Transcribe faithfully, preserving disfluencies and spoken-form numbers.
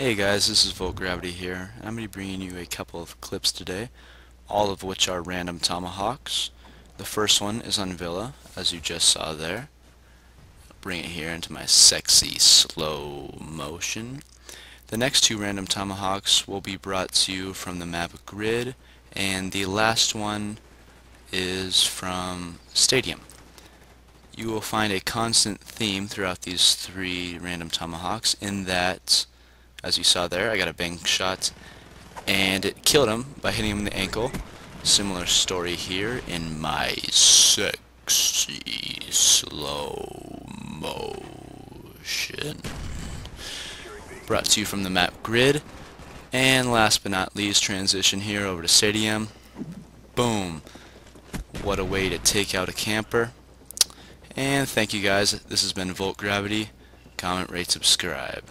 Hey guys, this is Volt Gravity here. I'm going to be bringing you a couple of clips today, all of which are random tomahawks. The first one is on Villa, as you just saw there. I'll bring it here into my sexy slow motion. The next two random tomahawks will be brought to you from the Mavic grid, and the last one is from Stadium. You will find a constant theme throughout these three random tomahawks in that, as you saw there, I got a bank shot and it killed him by hitting him in the ankle. Similar story here in my sexy slow motion. Brought to you from the map grid. And last but not least, transition here over to Stadium. Boom. What a way to take out a camper. And thank you guys. This has been Volt Gravity. Comment, rate, subscribe.